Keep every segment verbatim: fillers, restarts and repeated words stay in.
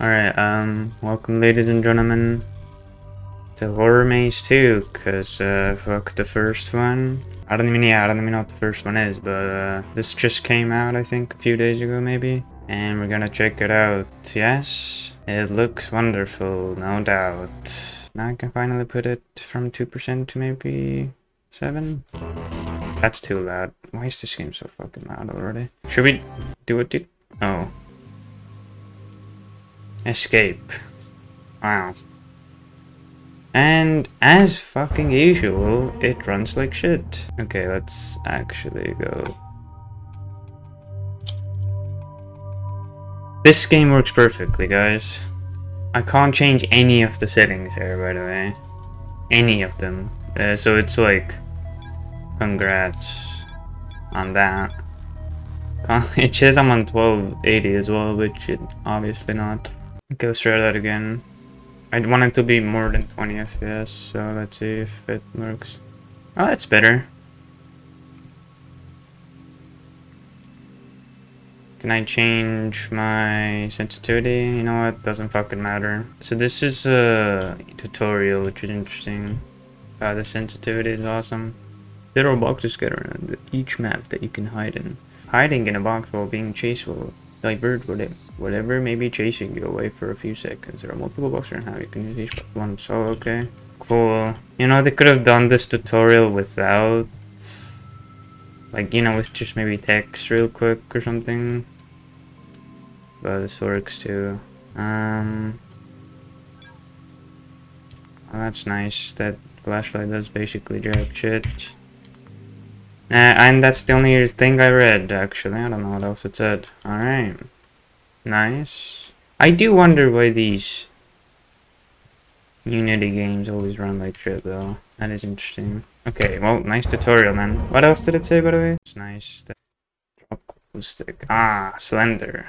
Alright, um, welcome ladies and gentlemen to Horror Maze two, cause, uh, fuck the first one. I don't even, yeah, I don't even know what the first one is, but, uh, this just came out, I think, a few days ago, maybe? And we're gonna check it out, yes? It looks wonderful, no doubt. Now I can finally put it from two percent to maybe seven? That's too loud. Why is this game so fucking loud already? Should we do it? Oh. Escape. Wow. And as fucking usual, it runs like shit. Okay, let's actually go. This game works perfectly, guys. I can't change any of the settings here, by the way. Any of them. Uh, so it's like, congrats on that. It says I'm on twelve eighty as well, which it obviously not. Okay, let's try that again. I want it to be more than twenty F P S, so let's see if it works. Oh, that's better. Can I change my sensitivity? You know what? Doesn't fucking matter. So this is a tutorial, which is interesting. Uh, the sensitivity is awesome. There are boxes scattered on each map that you can hide in. Hiding in a box while being chased will divert whatever may be chasing you away for a few seconds. There are multiple boxes and how you can use each one. So, okay. Cool. You know, they could have done this tutorial without, like, you know, with just maybe text real quick or something. But this works too. Um, well, that's nice. That flashlight does basically jack shit. Uh, and that's the only thing I read, actually. I don't know what else it said. Alright. Nice. I do wonder why these Unity games always run like shit, though. That is interesting. Okay, well, nice tutorial, man. What else did it say, by the way? It's nice. Drop glue stick. Ah, slender.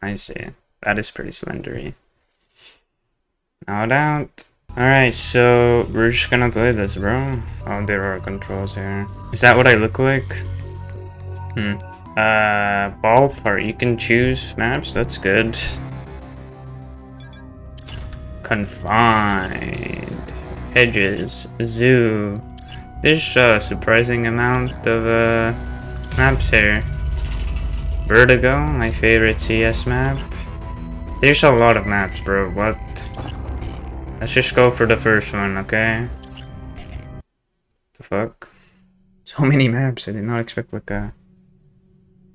I see. That is pretty slendery. No doubt. Alright, so we're just gonna play this, bro. Oh, there are controls here. Is that what I look like? Hmm. Uh, ballpark. You can choose maps. That's good. Confined. Hedges. Zoo. There's a surprising amount of uh, maps here. Vertigo, my favorite C S map. There's a lot of maps, bro. What? Let's just go for the first one, okay? The fuck? So many maps, I did not expect like a...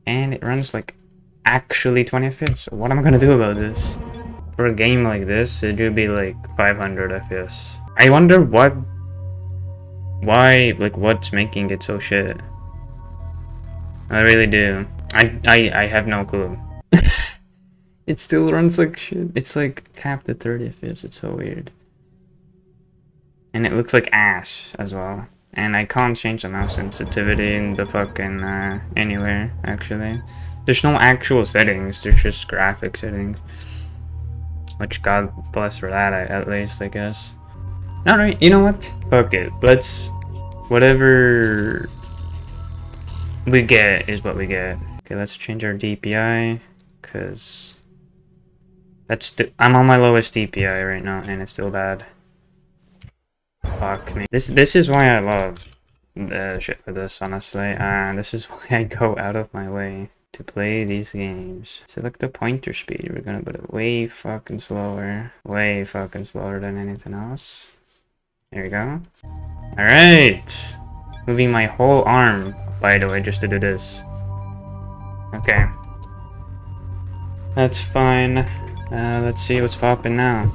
And it runs like actually twenty F P S, so what am I gonna do about this? For a game like this, it would be like five hundred F P S. I wonder what... Why, like what's making it so shit? I really do. I, I, I have no clue. It still runs like shit. It's like capped at thirty F P S. It's so weird. And it looks like ass as well. And I can't change the mouse sensitivity in the fucking uh, anywhere, actually. There's no actual settings. There's just graphic settings. Which God bless for that, at least, I guess. Alright, you know what? Fuck it. Let's... Whatever... We get is what we get. Okay, let's change our D P I. Because... That's I'm on my lowest D P I right now, and it's still bad. Fuck me. This this is why I love the shit for this, honestly. Uh, this is why I go out of my way to play these games. Select the pointer speed. We're gonna put it way fucking slower. Way fucking slower than anything else. There we go. Alright! Moving my whole arm, by the way, just to do this. Okay. That's fine. Uh, let's see what's popping now.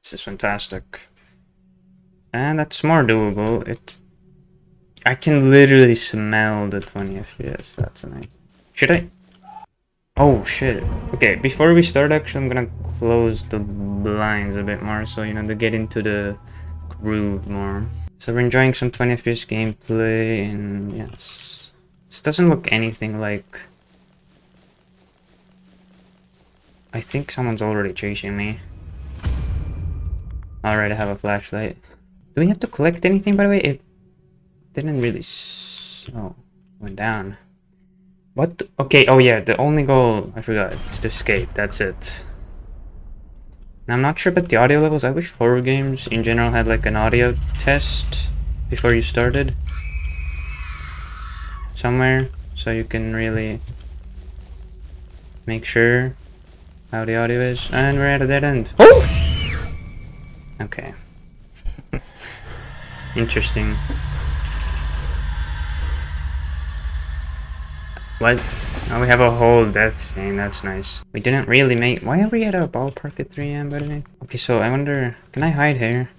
This is fantastic. And that's more doable. It, I can literally smell the twenty F P S. That's nice. Should I? Oh shit. Okay, before we start, actually, I'm gonna close the blinds a bit more, so you know, to get into the groove more. So we're enjoying some twenty F P S gameplay, and yes, this doesn't look anything like. I think someone's already chasing me. Alright, I have a flashlight. Do we have to collect anything, by the way? It didn't really... S oh, went down. What? The, okay, oh yeah, the only goal I forgot is to escape, that's it. Now, I'm not sure about the audio levels. I wish horror games in general had like an audio test before you started. Somewhere, so you can really make sure how the audio is. And we're at a dead end. Oh! Okay. Interesting. What? Oh, we have a whole death scene, that's nice. We didn't really make- why are we at a ballpark at three A M by the way? Okay, so I wonder, can I hide here?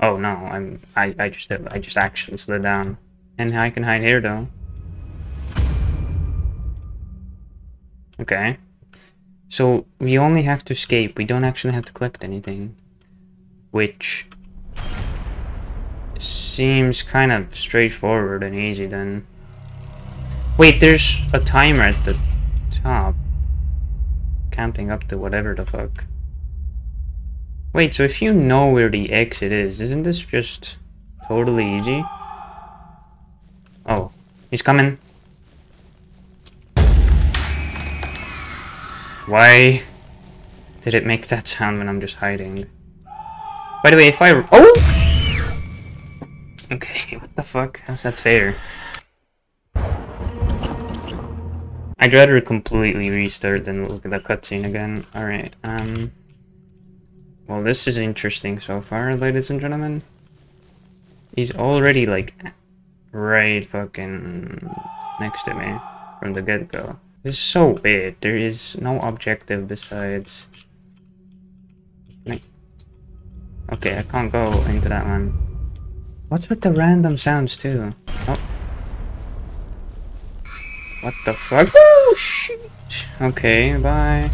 Oh no, I'm- I, I just I just actually slid down. And I can hide here though. Okay. So, we only have to escape, we don't actually have to collect anything. Which seems kind of straightforward and easy then. Wait, there's a timer at the top, counting up to whatever the fuck. Wait, so if you know where the exit is, isn't this just totally easy? Oh, he's coming. Why did it make that sound when I'm just hiding? By the way, if I- oh! Okay, what the fuck? How's that fair? I'd rather completely restart than look at the cutscene again. Alright, um... well, this is interesting so far, ladies and gentlemen. He's already, like, right fucking next to me from the get-go. This is so weird. There is no objective besides... okay, I can't go into that one. What's with the random sounds, too? Oh. What the fuck? Oh shit! Okay, bye.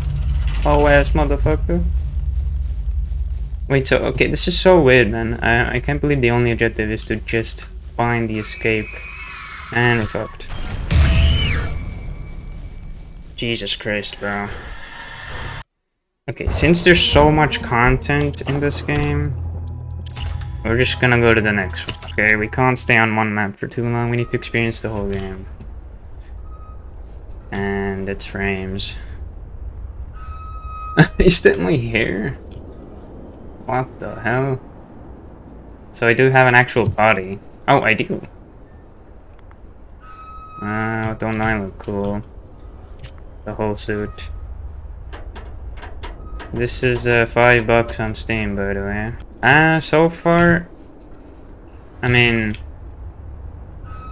Oh ass motherfucker. Wait, so okay, this is so weird, man. I I can't believe the only objective is to just find the escape. And we fucked. Jesus Christ, bro. Okay, since there's so much content in this game, we're just gonna go to the next one. Okay, we can't stay on one map for too long. We need to experience the whole game. And it's frames. Is that my hair? What the hell? So I do have an actual body. Oh, I do. Uh, don't I look cool? The whole suit. This is uh, five bucks on Steam, by the way. Ah, uh, so far, I mean,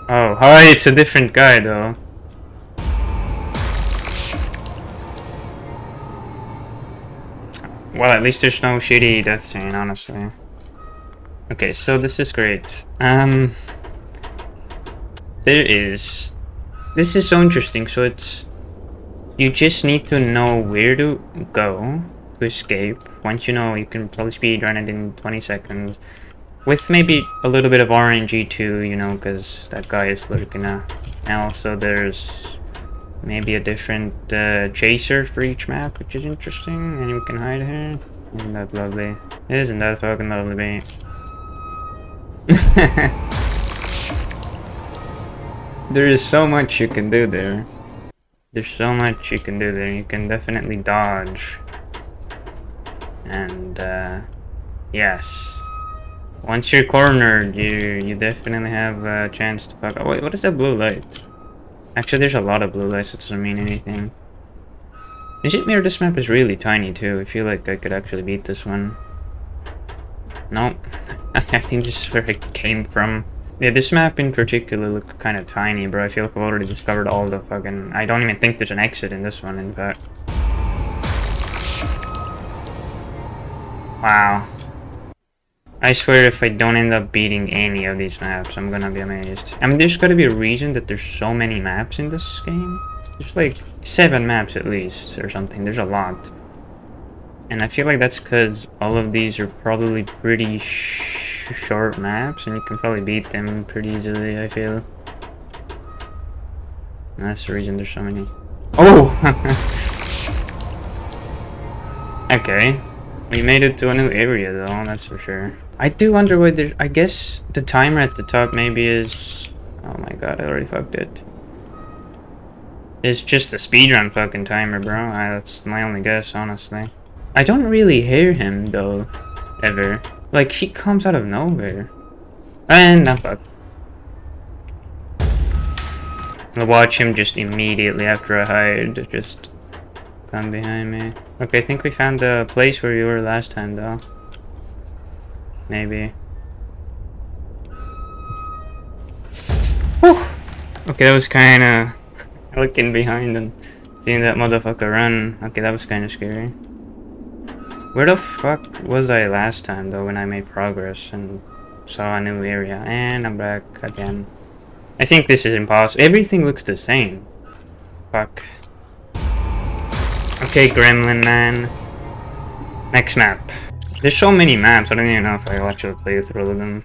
oh, hi, it's a different guy though. Well, at least there's no shitty death scene, honestly. Okay, so this is great. Um, there is... this is so interesting, so it's... you just need to know where to go to escape. Once you know, you can probably speedrun it in twenty seconds. With maybe a little bit of R N G too, you know, because that guy is lurking at. And also there's... maybe a different uh, chaser for each map, which is interesting, and you can hide here. Isn't that lovely? Isn't that fucking lovely, babe? There is so much you can do there. There's so much you can do there. You can definitely dodge. And, uh, yes. Once you're cornered, you, you definitely have a chance to fuck- oh wait, what is that blue light? Actually, there's a lot of blue lights, so it doesn't mean anything. Is it mirror? This map is really tiny, too. I feel like I could actually beat this one. Nope. I think this is where I came from. Yeah, this map in particular looked kind of tiny, bro. I feel like I've already discovered all the fucking... I don't even think there's an exit in this one, in fact. Wow. I swear if I don't end up beating any of these maps, I'm gonna be amazed. I mean, there's gotta be a reason that there's so many maps in this game. There's like seven maps at least, or something. There's a lot. And I feel like that's because all of these are probably pretty sh short maps, and you can probably beat them pretty easily, I feel. And that's the reason there's so many. Oh! Okay. We made it to a new area though, that's for sure. I do wonder why there's... I guess the timer at the top maybe is... oh my god, I already fucked it. It's just a speedrun fucking timer, bro. I, that's my only guess, honestly. I don't really hear him, though. Ever. Like, he comes out of nowhere. And not fuck. I'll watch him just immediately after I hide. Just come behind me. Okay, I think we found the place where you were last time, though. Maybe. Whew. Okay, that was kinda... looking behind and seeing that motherfucker run. Okay, that was kinda scary. Where the fuck was I last time, though, when I made progress and saw a new area? And I'm back again. I think this is impossible. Everything looks the same. Fuck. Okay, gremlin man. Next map. There's so many maps, I don't even know if I'll actually play through them.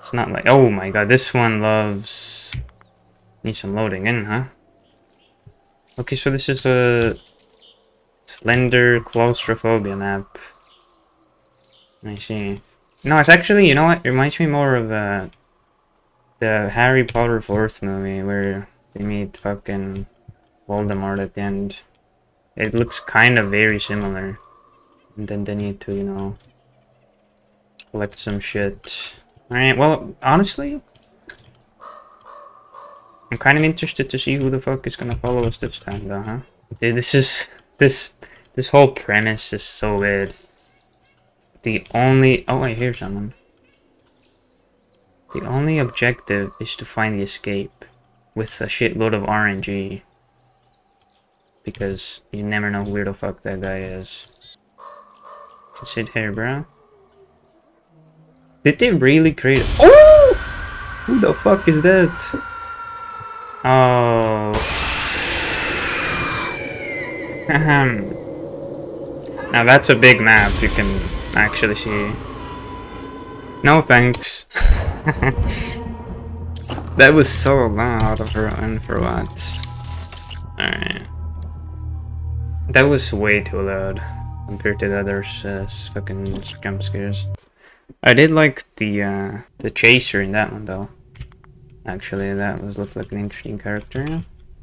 It's not like... oh my god, this one loves... needs some loading in, huh? Okay, so this is a... slender claustrophobia map. I see. No, it's actually, you know what? It reminds me more of uh, the Harry Potter fourth movie where they meet fucking Voldemort at the end. It looks kind of very similar. And then they need to, you know, collect some shit. Alright, well, honestly, I'm kind of interested to see who the fuck is gonna follow us this time, though, huh? Dude, this is... This this whole premise is so weird. The only... oh, I hear someone. The only objective is to find the escape with a shitload of R N G. Because you never know where the fuck that guy is. Can sit here, bro. Did they really create... oh! Who the fuck is that? Oh... ahem. Now that's a big map, you can actually see. No thanks. That was so loud for, and for what? Alright. That was way too loud compared to the other uh, fucking jump scares. I did like the uh, the chaser in that one though. Actually, that was looked like an interesting character.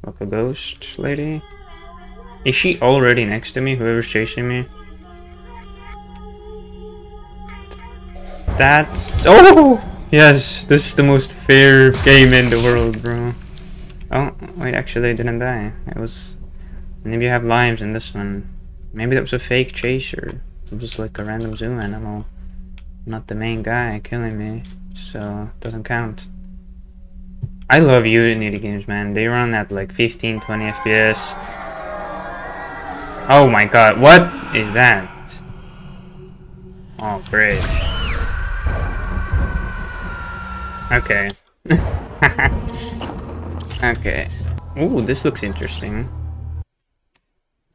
Like a ghost lady. Is she already next to me, whoever's chasing me? That's... oh! Yes, this is the most fair game in the world, bro. Oh, wait, actually I didn't die. It was... maybe you have lives in this one. Maybe that was a fake chaser. It was like a random zoo animal. Not the main guy killing me, so it doesn't count. I love Unity games, man. They run at like fifteen, twenty F P S. Oh my god, what is that? Oh, great. Okay. Okay. Ooh, this looks interesting.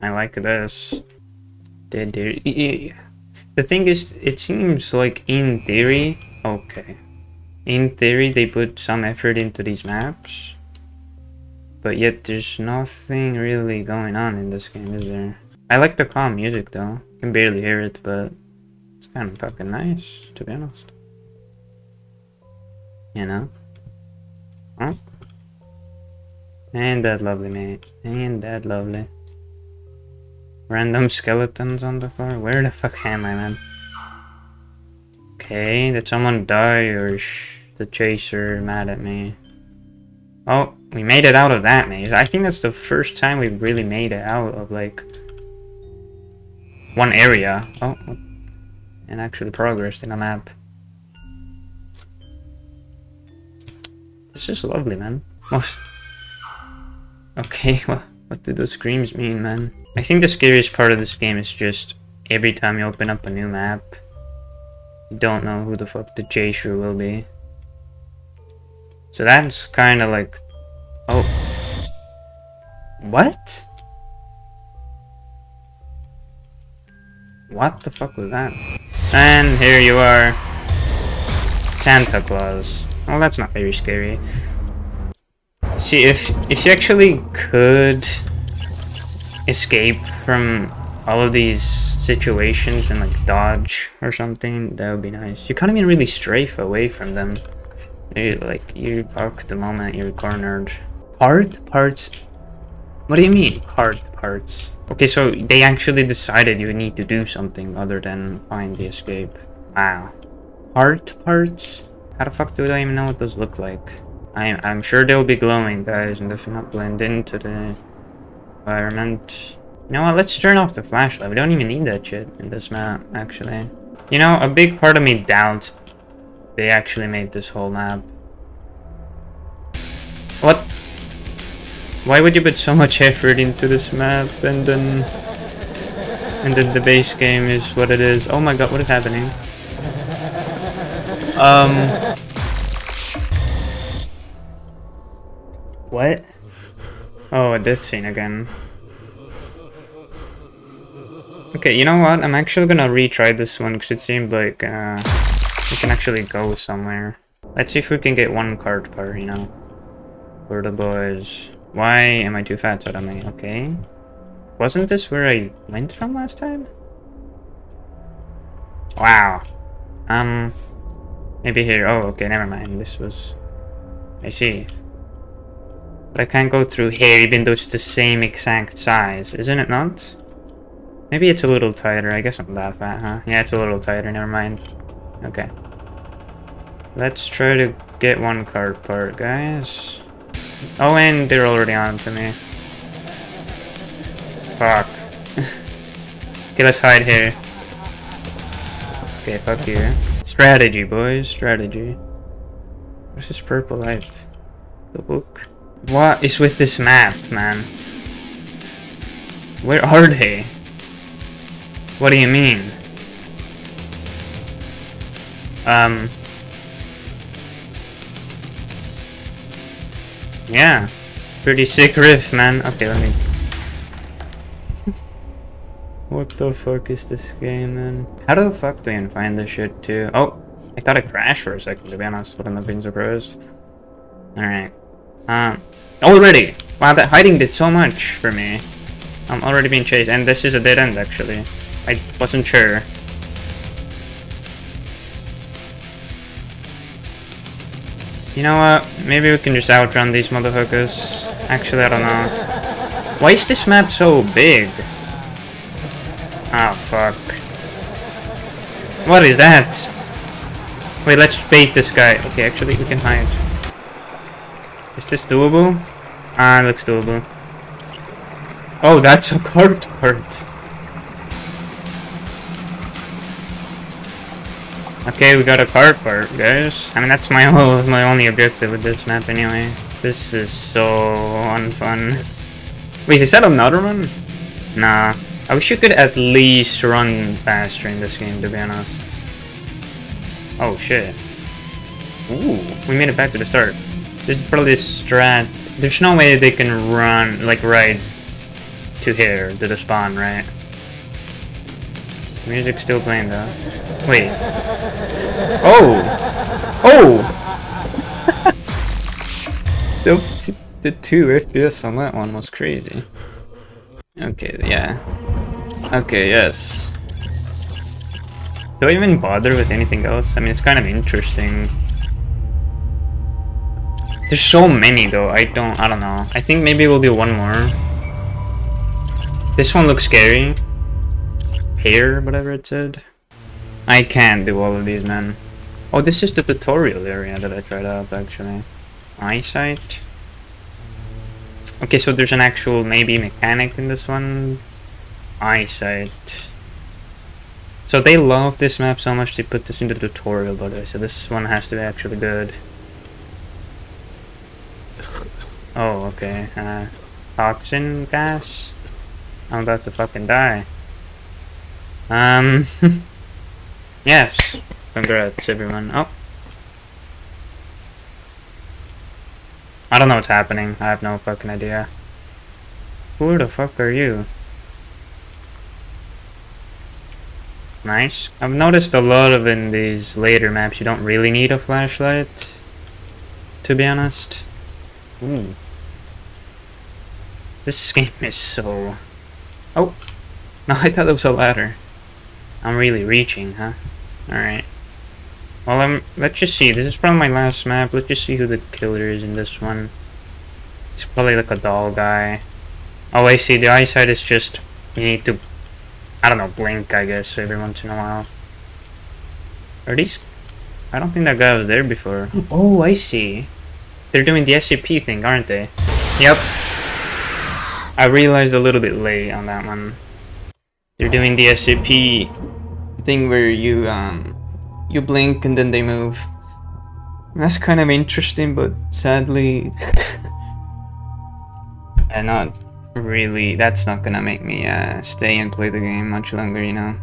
I like this. The thing is, it seems like in theory... okay. In theory, they put some effort into these maps. But yet, there's nothing really going on in this game, is there? I like the calm music though. I can barely hear it, but it's kind of fucking nice, to be honest. You know? Huh? Ain't that lovely, mate? Ain't that lovely? Random skeletons on the floor. Where the fuck am I, man? Okay, did someone die or sh the chaser mad at me? Oh, we made it out of that maze. I think that's the first time we've really made it out of, like, one area. Oh, and actually progressed in a map. This is lovely, man. Most... okay, well, what do those screams mean, man? I think the scariest part of this game is just every time you open up a new map, you don't know who the fuck the chaser will be. So that's kind of like, oh, what? What the fuck was that? And here you are, Santa Claus. Well, that's not very scary. See, if if you actually could escape from all of these situations and like dodge or something, that would be nice. You can't even really strafe away from them. You like you fuck the moment you're cornered. Card parts What do you mean, card parts? Okay, so they actually decided you need to do something other than find the escape. Wow. Card parts? How the fuck do I even know what those look like? I'm, I'm sure they'll be glowing, guys, and if not blend into the environment. You know what, let's turn off the flashlight. We don't even need that shit in this map, actually. You know, a big part of me doubts they actually made this whole map. What? Why would you put so much effort into this map and then... and then the base game is what it is. Oh my god, what is happening? Um... What? Oh, this scene again. Okay, you know what? I'm actually gonna retry this one because it seemed like uh, we can actually go somewhere. Let's see if we can get one card part, you know, for the boys. Why am I too fat? So am I okay? Wasn't this where I went from last time? Wow. Um, maybe here. Oh, okay. Never mind. This was. I see. But I can't go through here, even though it's the same exact size, isn't it not? Maybe it's a little tighter. I guess I'm that fat, huh? Yeah, it's a little tighter. Never mind. Okay. Let's try to get one card part, guys. Oh, and they're already on to me. Fuck. Okay, let's hide here. Okay, fuck you. Strategy, boys. Strategy. Where's this purple light? The book. What is with this map, man? Where are they? What do you mean? Um... Yeah. Pretty sick riff, man. Okay, let me... What the fuck is this game, man? How the fuck do you find this shit, too? Oh! I thought I crashed for a second, to be honest. Wouldn't have been surprised. Alright. Um... Already! Wow, that hiding did so much for me. I'm already being chased, and this is a dead end, actually. I wasn't sure. You know what? Maybe we can just outrun these motherfuckers. Actually, I don't know. Why is this map so big? Ah, fuck. What is that? Wait, let's bait this guy. Okay, actually, we can hide. Is this doable? Ah, it looks doable. Oh, that's a card part. Okay, we got a card part, guys. I mean, that's my whole, my only objective with this map, anyway. This is so unfun. Wait, is that another one? Nah. I wish you could at least run faster in this game, to be honest. Oh shit. Ooh, we made it back to the start. This is probably a strat. There's no way they can run like right to here to the spawn, right? Music's still playing though. Wait. Oh! Oh! the, the two F P S on that one was crazy. Okay, yeah. Okay, yes. Do I even bother with anything else? I mean, it's kind of interesting. There's so many though, I don't, I don't know. I think maybe we'll do one more. This one looks scary. Here, whatever it said. I can't do all of these, man. Oh, this is the tutorial area that I tried out, actually. Eyesight. Okay, so there's an actual, maybe, mechanic in this one. Eyesight. So they love this map so much, they put this in the tutorial, by the way. So this one has to be actually good. Oh, okay. Uh, toxin gas? I'm about to fucking die. Um... Yes, congrats everyone. Oh, I don't know what's happening. I have no fucking idea. Who the fuck are you? Nice. I've noticed a lot of in these later maps you don't really need a flashlight, to be honest. Ooh. This game is so... Oh! No, I thought it was a ladder. I'm really reaching, huh? Alright. Well, um, let's just see. This is probably my last map. Let's just see who the killer is in this one. It's probably like a doll guy. Oh, I see. The eyesight is just... You need to... I don't know, blink, I guess, every once in a while. Are these... I don't think that guy was there before. Oh, I see. They're doing the S C P thing, aren't they? Yep. I realized a little bit late on that one. They're doing the S C P thing where you, um... you blink and then they move. That's kind of interesting, but sadly... I'm not really... That's not gonna make me uh, stay and play the game much longer, you know?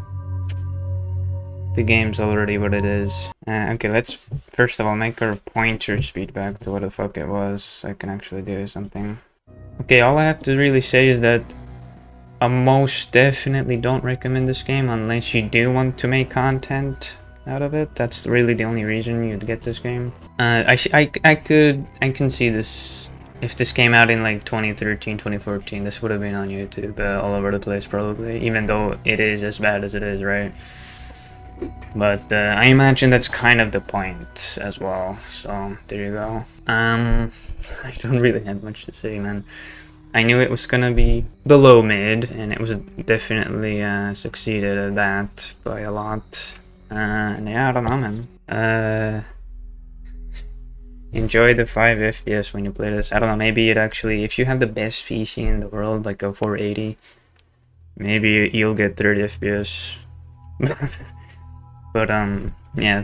The game's already what it is. Uh, okay, let's first of all make our pointer speed back to what the fuck it was, so I can actually do something. Okay, all I have to really say is that I most definitely don't recommend this game unless you do want to make content out of it. That's really the only reason you'd get this game. Uh, I, I, I could... I can see this... If this came out in like twenty thirteen, twenty fourteen, this would have been on YouTube uh, all over the place probably, even though it is as bad as it is, right? But uh, I imagine that's kind of the point as well, so there you go. Um, I don't really have much to say, man. I knew it was gonna be below mid, and it was definitely uh, succeeded at that by a lot. Uh, and yeah, I don't know, man. Uh... Enjoy the five F P S when you play this. I don't know, maybe it actually... If you have the best P C in the world, like a four eighty, maybe you'll get thirty F P S. But, um, yeah.